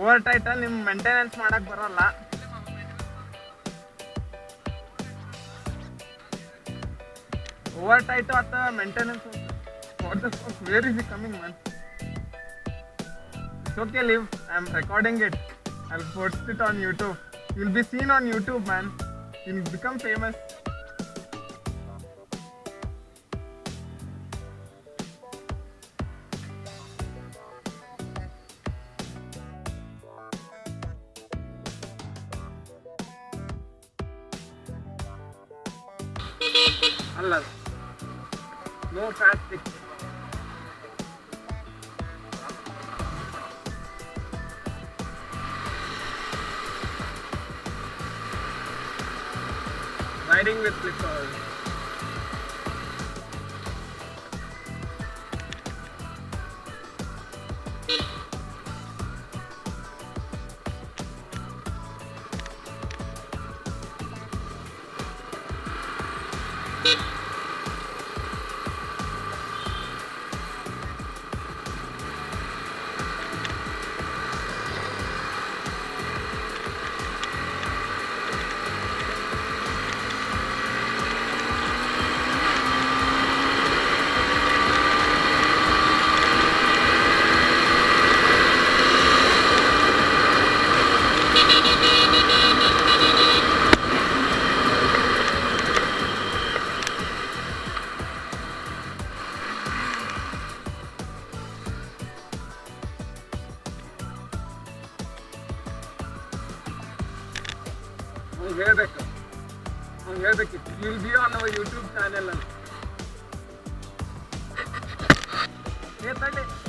Over title ನಿಮ್ಮ maintenance ಮಾಡೋಕ್ಕೆ ಬರೋಲ್ಲ. ಓವರ್ ಟೈಟು ಅಥವಾ maintenance where is he coming man? It's okay, Liv. I'm recording it. I'll post it on YouTube. You'll be seen on YouTube, man. You'll become famous. Allah. No fat pics. Riding with flippers. ಹೇಳ್ಬೇಕಿತ್ತು. You'll be on our YouTube channel.